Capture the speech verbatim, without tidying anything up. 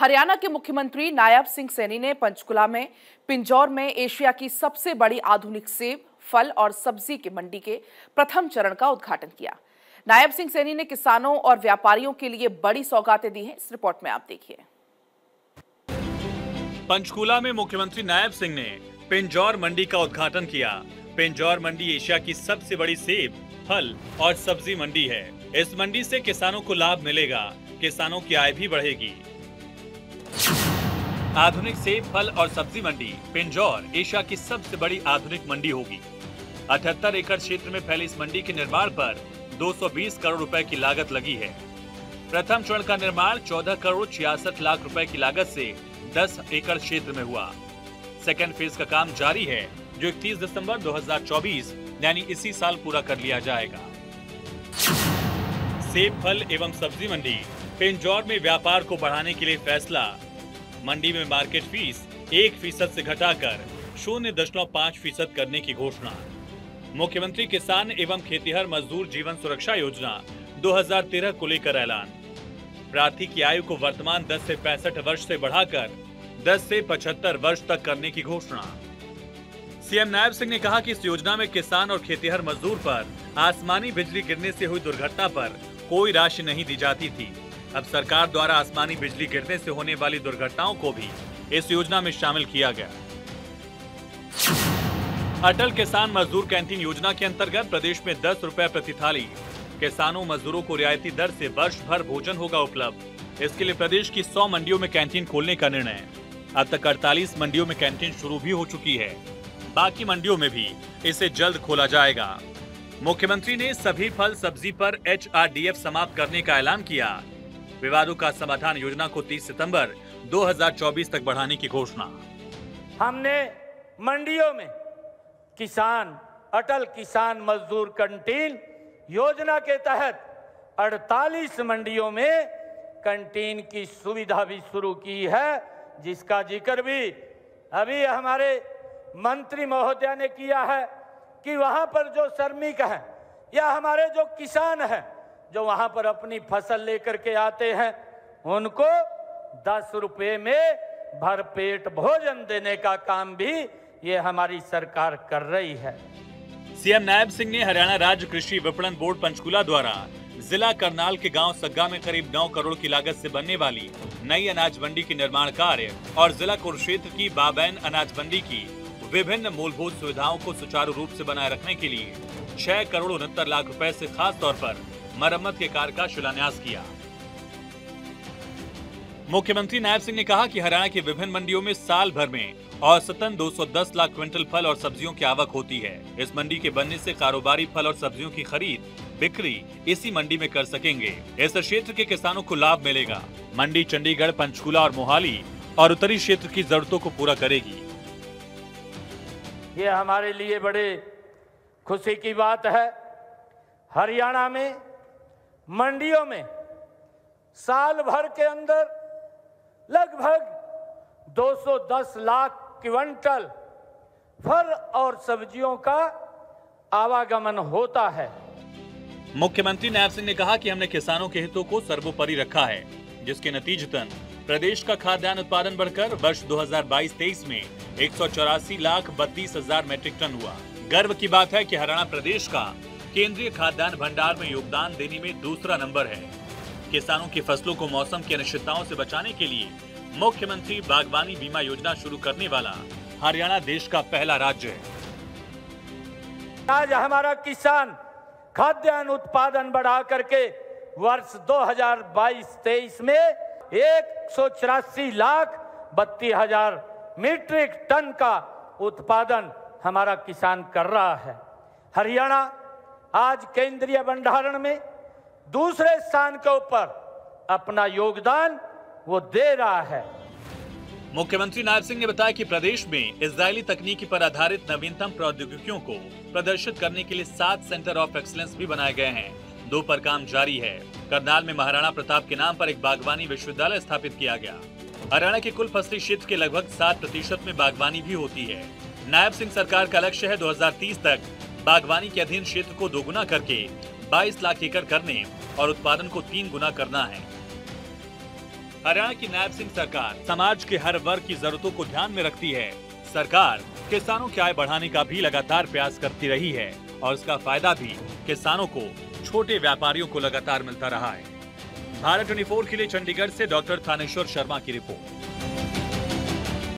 हरियाणा के मुख्यमंत्री नायब सिंह सैनी ने पंचकुला में पिंजौर में एशिया की सबसे बड़ी आधुनिक सेब, फल और सब्जी की मंडी के प्रथम चरण का उद्घाटन किया। नायब सिंह सैनी ने किसानों और व्यापारियों के लिए बड़ी सौगातें दी हैं। इस रिपोर्ट में आप देखिए। पंचकुला में मुख्यमंत्री नायब सिंह ने पिंजौर मंडी का उद्घाटन किया। पिंजौर मंडी एशिया की सबसे बड़ी सेब, फल और सब्जी मंडी है। इस मंडी से किसानों को लाभ मिलेगा, किसानों की आय भी बढ़ेगी। आधुनिक सेब, फल और सब्जी मंडी पिंजौर एशिया की सबसे बड़ी आधुनिक मंडी होगी। अठहत्तर एकड़ क्षेत्र में फैली इस मंडी के निर्माण पर दो सौ बीस करोड़ रुपए की लागत लगी है। प्रथम चरण का निर्माण चौदह करोड़ छियासठ लाख रुपए की लागत से दस एकड़ क्षेत्र में हुआ। सेकेंड फेज का काम जारी है, जो इकतीस दिसंबर दो हजार चौबीस यानी इसी साल पूरा कर लिया जाएगा। सेब, फल एवं सब्जी मंडी पिंजौर में व्यापार को बढ़ाने के लिए फैसला। मंडी में मार्केट फीस एक फीसद से घटाकर शून्य दशमलव पाँच फीसद करने की घोषणा। मुख्यमंत्री किसान एवं खेतीहर मजदूर जीवन सुरक्षा योजना दो हजार तेरह को लेकर ऐलान। प्रार्थी की आयु को वर्तमान दस से पैंसठ वर्ष से बढ़ाकर दस से पचहत्तर वर्ष तक करने की घोषणा। सीएम नायब सिंह ने कहा कि इस योजना में किसान और खेतीहर मजदूर पर आसमानी बिजली गिरने से हुई दुर्घटना पर कोई राशि नहीं दी जाती थी। अब सरकार द्वारा आसमानी बिजली गिरने से होने वाली दुर्घटनाओं को भी इस योजना में शामिल किया गया। अटल किसान मजदूर कैंटीन योजना के अंतर्गत प्रदेश में दस रुपए प्रति थाली किसानों मजदूरों को रियायती दर से वर्ष भर भोजन होगा उपलब्ध। इसके लिए प्रदेश की सौ मंडियों में कैंटीन खोलने का निर्णय। अब तक अड़तालीस मंडियों में कैंटीन शुरू भी हो चुकी है। बाकी मंडियों में भी इसे जल्द खोला जाएगा। मुख्यमंत्री ने सभी फल सब्जी पर एच आर डी एफ समाप्त करने का ऐलान किया। विवादों का समाधान योजना को तीस सितंबर दो हजार चौबीस तक बढ़ाने की घोषणा। हमने मंडियों में किसान अटल किसान मजदूर कैंटीन योजना के तहत अड़तालीस मंडियों में कैंटीन की सुविधा भी शुरू की है, जिसका जिक्र भी अभी हमारे मंत्री महोदया ने किया है कि वहां पर जो श्रमिक है या हमारे जो किसान है जो वहां पर अपनी फसल लेकर के आते हैं, उनको दस रुपये में भरपेट भोजन देने का काम भी ये हमारी सरकार कर रही है। सीएम नायब सिंह ने हरियाणा राज्य कृषि विपणन बोर्ड पंचकुला द्वारा जिला करनाल के गांव सग्गा में करीब नौ करोड़ की लागत से बनने वाली नई अनाज मंडी के निर्माण कार्य और जिला कुरुक्षेत्र की बाबैन अनाज मंडी की विभिन्न मूलभूत सुविधाओं को सुचारू रूप से बनाए रखने के लिए छह करोड़ उनहत्तर लाख रुपए से खास तौर पर मरम्मत के कार्य का शिलान्यास किया। मुख्यमंत्री नायब सिंह ने कहा कि हरियाणा के विभिन्न मंडियों में साल भर में औसतन दो सौ दस लाख क्विंटल फल और सब्जियों की आवक होती है। इस मंडी के बनने से कारोबारी फल और सब्जियों की खरीद बिक्री इसी मंडी में कर सकेंगे। इस क्षेत्र के किसानों को लाभ मिलेगा। मंडी चंडीगढ़, पंचकुला और मोहाली और उत्तरी क्षेत्र की जरूरतों को पूरा करेगी। ये हमारे लिए बड़े खुशी की बात है। हरियाणा में मंडियों में साल भर के अंदर लगभग दो सौ दस लाख क्विंटल फल और सब्जियों का आवागमन होता है। मुख्यमंत्री नायब सिंह ने कहा कि हमने किसानों के हितों को सर्वोपरि रखा है, जिसके नतीजतन प्रदेश का खाद्यान्न उत्पादन बढ़कर वर्ष दो हजार बाईस तेईस में एक सौ चौरासी लाख बत्तीस हजार मेट्रिक टन हुआ। गर्व की बात है कि हरियाणा प्रदेश का केंद्रीय खाद्यान्न भंडार में योगदान देने में दूसरा नंबर है। किसानों की फसलों को मौसम की अनिश्चितताओं से बचाने के लिए मुख्यमंत्री बागवानी बीमा योजना शुरू करने वाला हरियाणा देश का पहला राज्य है। आज हमारा किसान खाद्यान्न उत्पादन बढ़ा करके वर्ष दो हजार बाईस तेईस में एक सौ चौरासी लाख बत्तीस हजार मीट्रिक टन का उत्पादन हमारा किसान कर रहा है। हरियाणा आज केंद्रीय भंडारण में दूसरे स्थान के ऊपर अपना योगदान वो दे रहा है। मुख्यमंत्री नायब सिंह ने बताया कि प्रदेश में इजरायली तकनीकी पर आधारित नवीनतम प्रौद्योगिकियों को प्रदर्शित करने के लिए सात सेंटर ऑफ एक्सीलेंस भी बनाए गए हैं। दो पर काम जारी है। करनाल में महाराणा प्रताप के नाम पर एक बागवानी विश्वविद्यालय स्थापित किया गया। हरियाणा के कुल फसली क्षेत्र के लगभग सात प्रतिशत में बागवानी भी होती है। नायब सिंह सरकार का लक्ष्य है दो हजार तीस तक बागवानी के अधीन क्षेत्र को दोगुना करके बाईस लाख एकड़ करने और उत्पादन को तीन गुना करना है। हरियाणा की नायब सिंह सरकार समाज के हर वर्ग की जरूरतों को ध्यान में रखती है। सरकार किसानों की आय बढ़ाने का भी लगातार प्रयास करती रही है और इसका फायदा भी किसानों को, छोटे व्यापारियों को लगातार मिलता रहा है। भारत चौबीस के लिए चंडीगढ़ से डॉक्टर थानेश्वर शर्मा की रिपोर्ट।